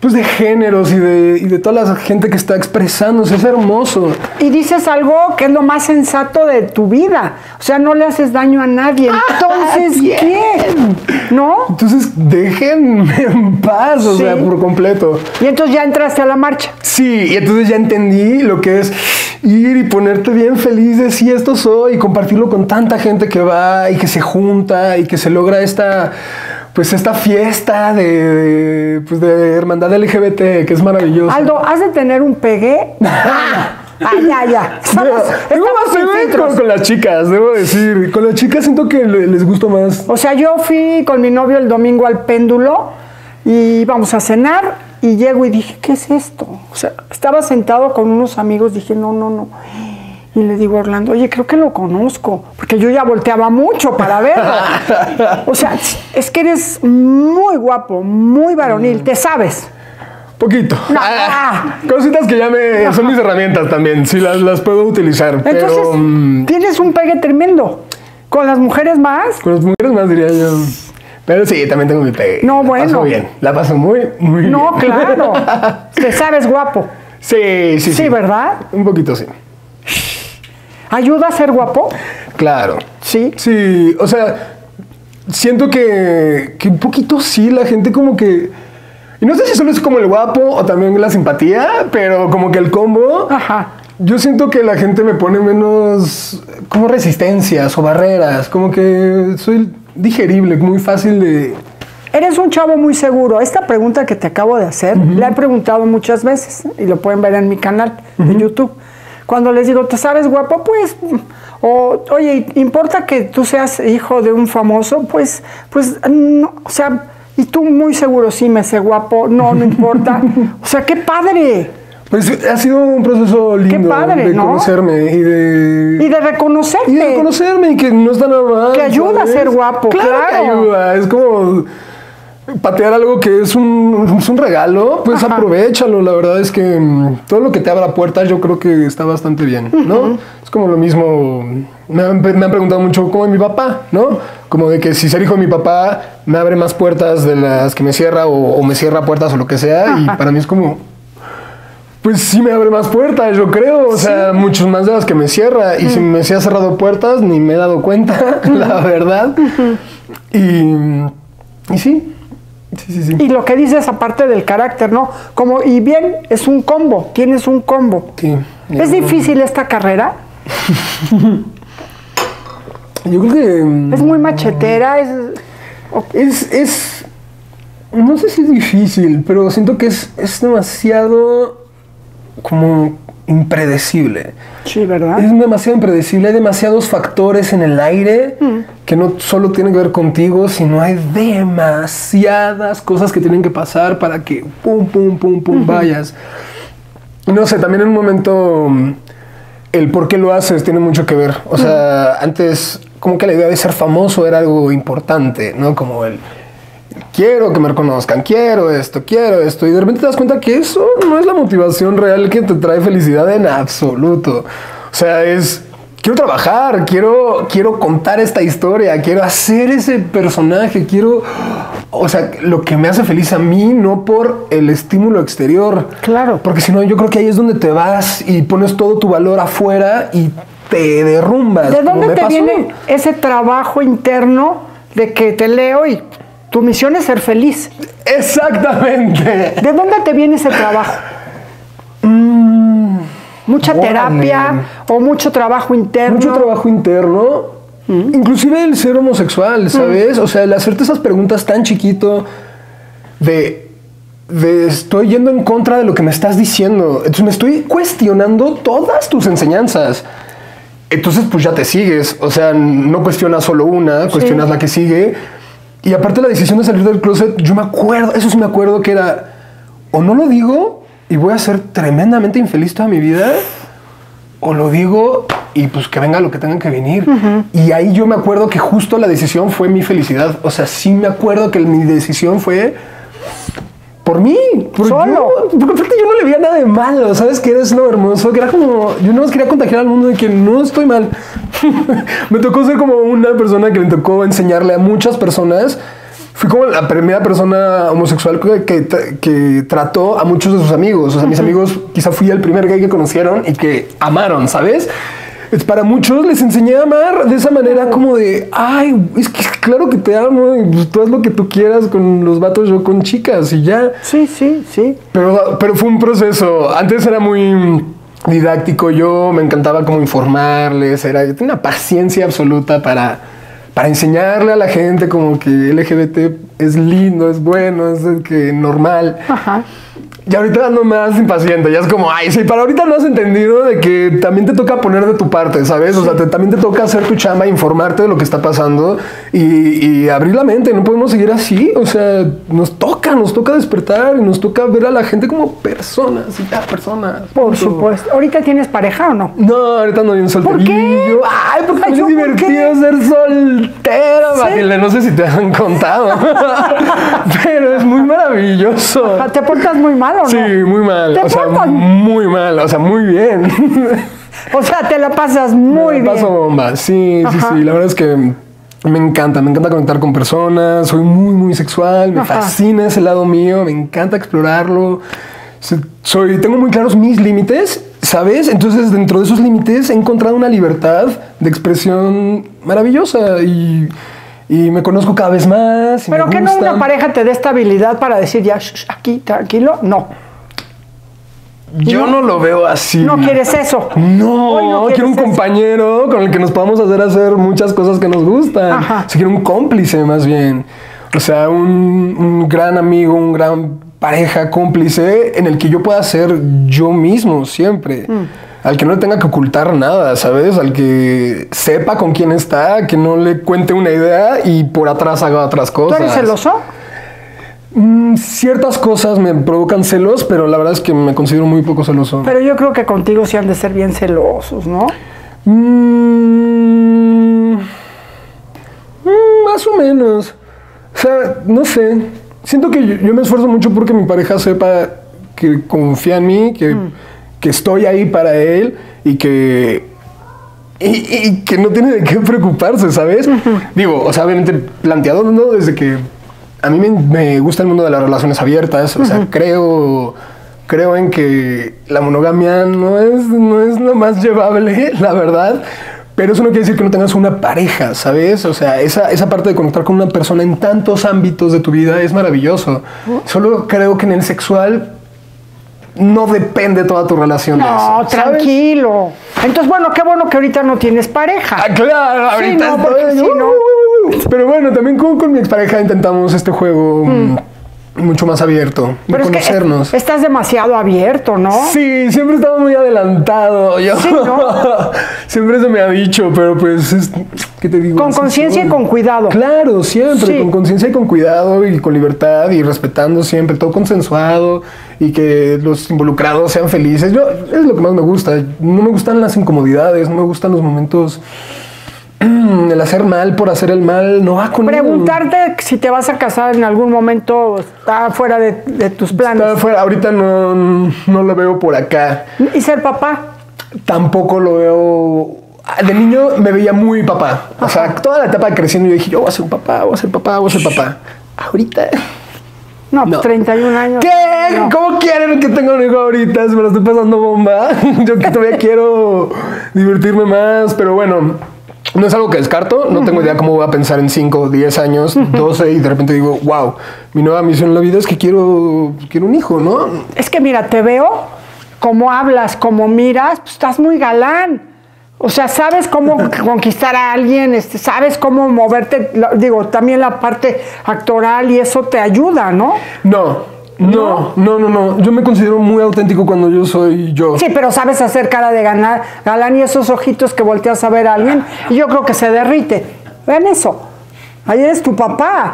Pues de géneros y de toda la gente que está expresándose, es hermoso. Y dices algo que es lo más sensato de tu vida. O sea, no le haces daño a nadie. Entonces, ¿qué? ¿No? Entonces, déjenme en paz, o sea, por completo. Y entonces ya entraste a la marcha. Sí, y entonces ya entendí lo que es ir y ponerte bien feliz de sí, esto soy, y compartirlo con tanta gente que va y que se junta y que se logra esta... Pues esta fiesta de hermandad LGBT, que es maravillosa. Aldo, ¿has de tener un pegué? Ya. Tengo más pegué con las chicas, debo decir. Con las chicas siento que les gusto más. O sea, yo fui con mi novio el domingo al Péndulo y íbamos a cenar y llego y dije, ¿qué es esto? O sea, estaba sentado con unos amigos, dije, no. Y le digo a Orlando, oye, creo que lo conozco, porque yo ya volteaba mucho para verlo. O sea, es que eres muy guapo, muy varonil, ¿te sabes? Poquito. Cositas que ya son mis herramientas también, sí las puedo utilizar. Entonces, pero... tienes un pegue tremendo. ¿Con las mujeres más? Con las mujeres más, diría yo. Pero sí, también tengo mi pegue. No, bueno. La paso bien, la paso muy bien. No, claro. ¿Te sabes guapo? Sí. Sí, ¿verdad? Un poquito, sí. ¿Ayuda a ser guapo? Claro. ¿Sí? Sí, o sea, siento que un poquito sí, la gente como que... Y no sé si solo es como el guapo o también la simpatía, pero como que el combo... Yo siento que la gente me pone menos como resistencias o barreras, como que soy digerible, muy fácil de... Eres un chavo muy seguro. Esta pregunta que te acabo de hacer, la he preguntado muchas veces y lo pueden ver en mi canal de YouTube. Cuando les digo, ¿te sabes guapo? Pues, o, oye, ¿importa que tú seas hijo de un famoso? Pues, no, o sea, y tú muy seguro, sí, me sé guapo, no, no importa. O sea, ¡qué padre! Pues ha sido un proceso lindo de conocerme, ¿no? y de reconocerte. Y de reconocerme, y que no está nada mal. Que ayuda, ¿sabes?, a ser guapo, claro. Que ayuda, es como patear algo que es un regalo, pues aprovechalo. La verdad es que todo lo que te abra puertas yo creo que está bastante bien, ¿no? Es como lo mismo, me han preguntado mucho cómo es mi papá, ¿no? Como de que si ser hijo de mi papá me abre más puertas de las que me cierra, o me cierra puertas o lo que sea, y para mí es como... Pues sí me abre más puertas, yo creo. O sea, muchos más de las que me cierra. Y si me ha cerrado puertas, ni me he dado cuenta, la verdad. Y sí. Y lo que dices, aparte del carácter, ¿no? Como, y bien, es un combo. Tienes un combo. Sí. ¿Es difícil esta carrera? Yo creo que... Es muy machetera, es... No sé si es difícil, pero siento que es demasiado... como impredecible. Sí, ¿verdad? Es demasiado impredecible. Hay demasiados factores en el aire que no solo tienen que ver contigo, sino hay demasiadas cosas que tienen que pasar para que pum, pum, pum, pum, vayas. No sé, también en un momento el por qué lo haces tiene mucho que ver. O sea, antes como que la idea de ser famoso era algo importante, ¿no? Como el... quiero que me reconozcan, quiero esto, y de repente te das cuenta que eso no es la motivación real que te trae felicidad en absoluto. O sea, es, quiero trabajar, quiero contar esta historia, quiero hacer ese personaje, quiero, o sea, lo que me hace feliz a mí, no por el estímulo exterior. Claro. Porque si no, yo creo que ahí es donde te vas y pones todo tu valor afuera y te derrumbas. ¿De dónde te viene ese trabajo interno de que te leo y... tu misión es ser feliz? Exactamente. ¿De dónde te viene ese trabajo? Mucha terapia o mucho trabajo interno. Mucho trabajo interno. Inclusive el ser homosexual, ¿sabes? O sea, el hacerte esas preguntas tan chiquito de estoy yendo en contra de lo que me estás diciendo. Entonces me estoy cuestionando todas tus enseñanzas. Entonces pues ya te sigues. O sea, no cuestionas solo una, cuestionas la que sigue. Y aparte la decisión de salir del closet, yo me acuerdo, eso sí me acuerdo que era, o no lo digo y voy a ser tremendamente infeliz toda mi vida, o lo digo y pues que venga lo que tenga que venir. Y ahí yo me acuerdo que justo la decisión fue mi felicidad. O sea, sí me acuerdo que mi decisión fue por mí. Porque aparte yo no le veía nada de malo, ¿sabes? Que eres lo hermoso, que era como, yo no quería contagiar al mundo de que no estoy mal. Me tocó ser como una persona que me tocó enseñarle a muchas personas. Fui como la primera persona homosexual que trató a muchos de sus amigos. O sea, mis amigos, quizá fui el primer gay que conocieron y que amaron, ¿sabes? Para muchos les enseñé a amar de esa manera, como de, ay, es que claro que te amo, y pues tú haz lo que tú quieras con los vatos, yo con chicas, y ya. Sí. Pero fue un proceso. Antes era muy didáctico, yo me encantaba como informarles, yo tenía una paciencia absoluta para enseñarle a la gente como que LGBT es lindo, es bueno, es que normal. Y ahorita ando más impaciente, ya es como, ay, sí, para ahorita no has entendido de que también te toca poner de tu parte, ¿sabes? O sea, también te toca hacer tu chamba, informarte de lo que está pasando y abrir la mente. No podemos seguir así, o sea, nos toca despertar y nos toca ver a la gente como personas, y ya, personas. Por supuesto. ¿Ahorita tienes pareja o no? No, ahorita no hay un solterillo. ¿Por qué? Ay, porque es divertido ser soltero, Matilde. No sé si te han contado, pero es muy maravilloso. Te portas muy mal. ¿No? Sí, muy mal. O sea, muy mal. O sea, muy bien. O sea, te la pasas muy bien. Me la paso bomba. Sí. La verdad es que me encanta conectar con personas. Soy muy, muy sexual. Me fascina ese lado mío. Me encanta explorarlo. Tengo muy claros mis límites, ¿sabes? Entonces, dentro de esos límites he encontrado una libertad de expresión maravillosa y me conozco cada vez más. Pero que no una pareja te dé estabilidad para decir ya, aquí, tranquilo, no. Yo no lo veo así. No quieres eso. No quiero un compañero con el que nos podamos hacer muchas cosas que nos gustan. O sea, quiero un cómplice más bien. O sea, un gran amigo, un gran pareja, cómplice, en el que yo pueda ser yo mismo siempre. Al que no le tenga que ocultar nada, ¿sabes? Al que sepa con quién está, que no le cuente una idea y por atrás haga otras cosas. ¿Tú eres celoso? Ciertas cosas me provocan celos, pero la verdad es que me considero muy poco celoso. Pero yo creo que contigo sí han de ser bien celosos, ¿no? Más o menos. O sea, no sé. Siento que yo me esfuerzo mucho porque mi pareja sepa que confía en mí, que estoy ahí para él y que no tiene de qué preocuparse, ¿sabes? Digo, o sea, obviamente planteado, ¿no? Desde que a mí me gusta el mundo de las relaciones abiertas, o sea, creo en que la monogamia no es lo más llevable, la verdad, pero eso no quiere decir que no tengas una pareja, ¿sabes? O sea, esa parte de conectar con una persona en tantos ámbitos de tu vida es maravilloso. Solo creo que en el sexual no depende toda tu relación de eso. No, tranquilo. Entonces, bueno, qué bueno que ahorita no tienes pareja. Ah, claro, ahorita sí, no, porque si no... Pero bueno, también con mi expareja intentamos este juego mucho más abierto, de conocernos. Es que estás demasiado abierto, ¿no? Sí, siempre estaba muy adelantado. Yo. Sí, ¿no? Siempre se me ha dicho, pero pues, ¿qué te digo? Con conciencia y con cuidado. Claro, siempre, sí. Con conciencia y con cuidado y con libertad y respetando siempre, todo consensuado y que los involucrados sean felices. Yo, es lo que más me gusta. No me gustan las incomodidades, no me gustan los momentos... El hacer mal por hacer el mal no va con... Preguntarte si te vas a casar en algún momento está fuera de tus planes. Está fuera, ahorita no lo veo por acá. ¿Y ser papá? Tampoco lo veo... De niño me veía muy papá. Ajá. O sea, toda la etapa creciendo yo dije, yo voy a ser un papá, voy a ser papá, voy a ser papá. Ahorita... No, pues no. 31 años. ¿Qué? No. ¿Cómo quieren que tenga un hijo ahorita? Si me lo estoy pasando bomba. Yo todavía quiero divertirme más, pero bueno... No es algo que descarto, no tengo idea cómo voy a pensar en 5, 10 años, 12 y de repente digo, wow, mi nueva misión en la vida es que quiero un hijo, ¿no? Es que mira, te veo, cómo hablas, cómo miras, pues estás muy galán. O sea, sabes cómo conquistar a alguien, sabes cómo moverte, digo, también la parte actoral y eso te ayuda, ¿no? No. Yo me considero muy auténtico cuando yo soy yo. Sí, pero sabes hacer cara de galán y esos ojitos que volteas a ver a alguien y yo creo que se derrite. Vean eso. Ahí eres tu papá.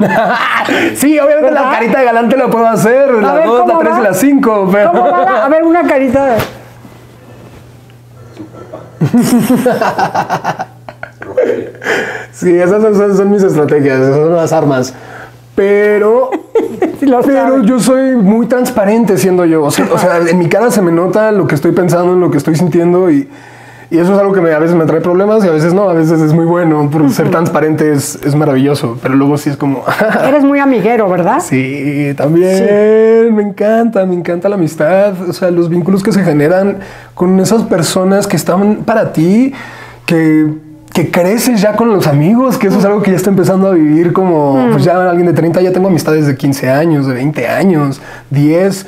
Sí, obviamente, ¿verdad? La carita de galán te la puedo hacer. La 2, la 3 y la 5. Pero... ¿Cómo va a ver una carita de... Sí, esas son mis estrategias, esas son las armas. Pero yo soy muy transparente siendo yo. O sea, en mi cara se me nota lo que estoy pensando, lo que estoy sintiendo y eso es algo que a veces me trae problemas y a veces no. A veces es muy bueno. Por ser transparente es maravilloso, pero luego sí es como... Eres muy amiguero, ¿verdad? Sí, también. Sí. Me encanta la amistad. O sea, los vínculos que se generan con esas personas que están para ti, que creces ya con los amigos, que eso es algo que ya está empezando a vivir como, pues ya alguien de 30, ya tengo amistades de 15 años, de 20 años, 10,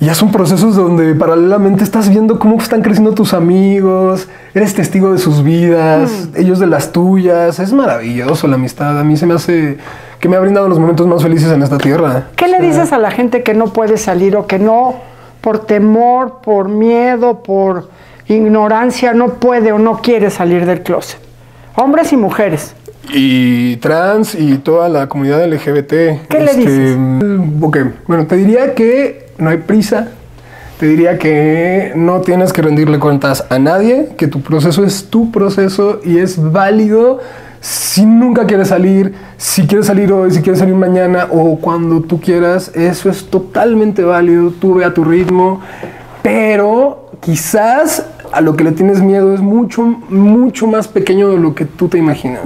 y ya son procesos donde paralelamente estás viendo cómo están creciendo tus amigos, eres testigo de sus vidas, ellos de las tuyas, es maravilloso la amistad, a mí se me hace que me ha brindado los momentos más felices en esta tierra. ¿Qué le dices a la gente que no puede salir o que no, por temor, por miedo, por ignorancia, no puede o no quiere salir del closet? Hombres y mujeres. Y trans y toda la comunidad LGBT. ¿Qué le dices? Ok, bueno, te diría que no hay prisa. Te diría que no tienes que rendirle cuentas a nadie, que tu proceso es tu proceso y es válido. Si nunca quieres salir, si quieres salir hoy, si quieres salir mañana o cuando tú quieras, eso es totalmente válido. Tú ve a tu ritmo, pero quizás... a lo que le tienes miedo es mucho más pequeño de lo que tú te imaginas.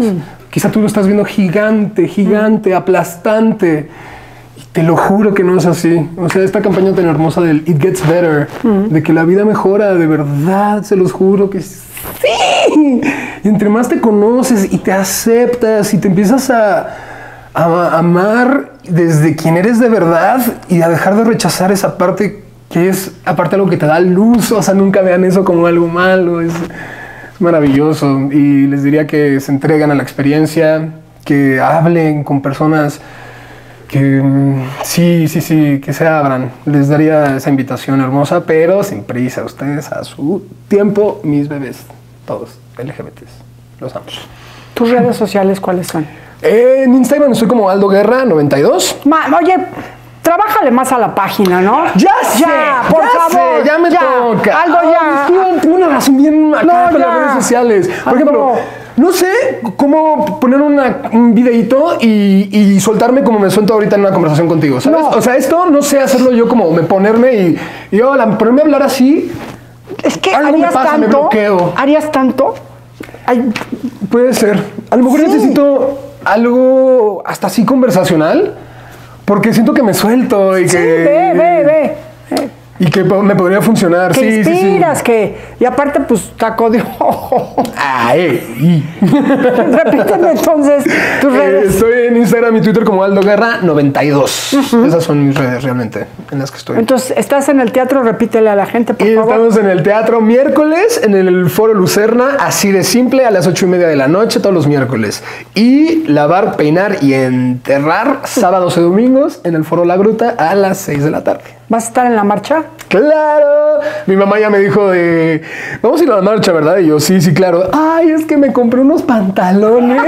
Quizá tú lo estás viendo gigante, aplastante. Y te lo juro que no es así. O sea, esta campaña tan hermosa del It Gets Better, de que la vida mejora, de verdad, se los juro que sí. Y entre más te conoces y te aceptas y te empiezas a amar desde quien eres de verdad y a dejar de rechazar esa parte que es, aparte, algo que te da luz. O sea, nunca vean eso como algo malo. Es maravilloso. Y les diría que se entreguen a la experiencia, que hablen con personas Que sí, que se abran. Les daría esa invitación hermosa, pero sin prisa. Ustedes a su tiempo, mis bebés, todos LGBTs. Los amo. ¿Tus redes sociales cuáles son? En Instagram soy como Aldo Guerra 92. Oye, trabájale más a la página, ¿no? Ya, por favor, ya me toca. Algo ya. Tengo una razón bien acá para las redes sociales. Por ejemplo, no sé cómo poner un videíto y soltarme como me suelto ahorita en una conversación contigo, ¿sabes? No. O sea, esto no sé hacerlo yo como ponerme y hola, ponerme a hablar así. Es que algo me pasa, me bloqueo. ¿Harías tanto? Ay, puede ser. A lo mejor necesito algo hasta así conversacional, porque siento que me suelto y que... Sí, ve. Y que me podría funcionar, que sí. Inspiras, sí. Y aparte, pues, taco de ojo. Repíteme entonces tus redes. Estoy en Instagram y Twitter como Aldo Guerra 92. Esas son mis redes realmente en las que estoy. Entonces, ¿estás en el teatro? Repítele a la gente, por favor. Estamos en el teatro miércoles, en el Foro Lucerna, Así de Simple, a las 8:30 de la noche, todos los miércoles. Y Lavar, Peinar y Enterrar, sábados y domingos, en el Foro La Gruta, a las 6 de la tarde. ¿Vas a estar en la marcha? ¡Claro! Mi mamá ya me dijo de... Vamos a ir a la marcha, ¿verdad? Y yo, sí, claro. ¡Ay, es que me compré unos pantalones!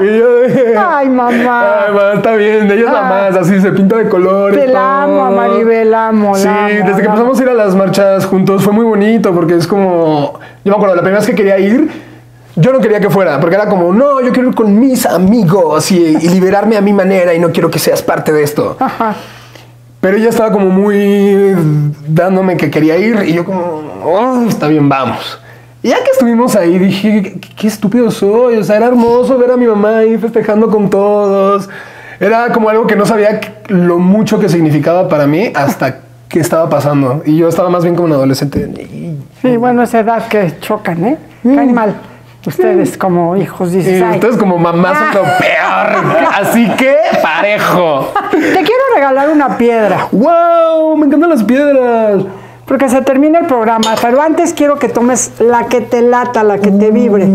Y yo dije... ¡Ay, mamá! ¡Ay, mamá, está bien! De ellas mamás, así se pinta de colores. Te la amo, Maribel, amo. Sí, desde que empezamos a ir a las marchas juntos fue muy bonito porque es como... Yo me acuerdo, la primera vez que quería ir... Yo no quería que fuera, porque era como, no, yo quiero ir con mis amigos y liberarme a mi manera y no quiero que seas parte de esto. Ajá. Pero ella estaba como muy dándome que quería ir y yo como, oh, está bien, vamos. Y ya que estuvimos ahí dije, qué estúpido soy, o sea, era hermoso ver a mi mamá ahí festejando con todos. Era como algo que no sabía lo mucho que significaba para mí hasta que estaba pasando. Y yo estaba más bien como un adolescente. Sí, bueno, esa edad que chocan, ¿eh? Caen mal. Ustedes como hijos dicen. Ustedes como mamás son lo peor. Así que parejo. Te quiero regalar una piedra. ¡Wow! Me encantan las piedras. Porque se termina el programa. Pero antes quiero que tomes la que te lata, la que te vibre.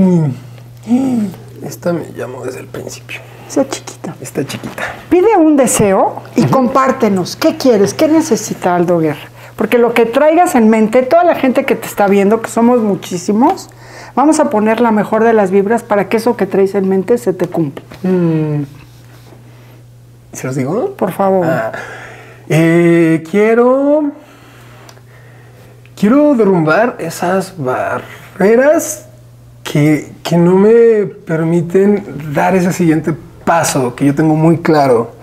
Esta me llamó desde el principio. Está chiquita. Está chiquita. Pide un deseo y compártenos. ¿Qué quieres? ¿Qué necesita Aldo Guerra? Porque lo que traigas en mente, toda la gente que te está viendo, que somos muchísimos, vamos a poner la mejor de las vibras para que eso que traes en mente se te cumpla. ¿Se los digo? Por favor. Quiero derrumbar esas barreras que no me permiten dar ese siguiente paso que yo tengo muy claro.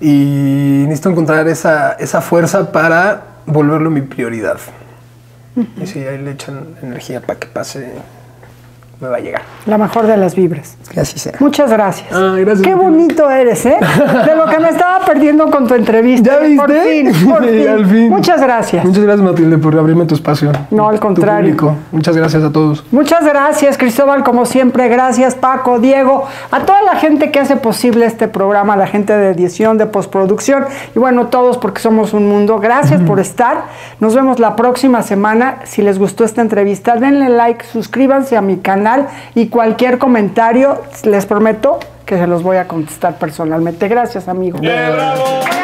Y necesito encontrar esa fuerza para volverlo mi prioridad. Y si ahí le echan energía para que pase... me va a llegar. La mejor de las vibras. Que así sea. Muchas gracias. Ay, gracias. Qué bonito eres, ¿eh? De lo que me estaba perdiendo con tu entrevista. ¿Ya viste? Por fin. Al fin. Muchas gracias. Muchas gracias, Matilde, por abrirme tu espacio. No, al contrario. Tu público. Muchas gracias a todos. Muchas gracias, Cristóbal, como siempre. Gracias, Paco, Diego, a toda la gente que hace posible este programa, la gente de edición, de postproducción y bueno, todos porque somos un mundo. Gracias por estar. Nos vemos la próxima semana. Si les gustó esta entrevista, denle like, suscríbanse a mi canal. Y cualquier comentario, les prometo que se los voy a contestar personalmente. Gracias, amigo. ¡Bravo!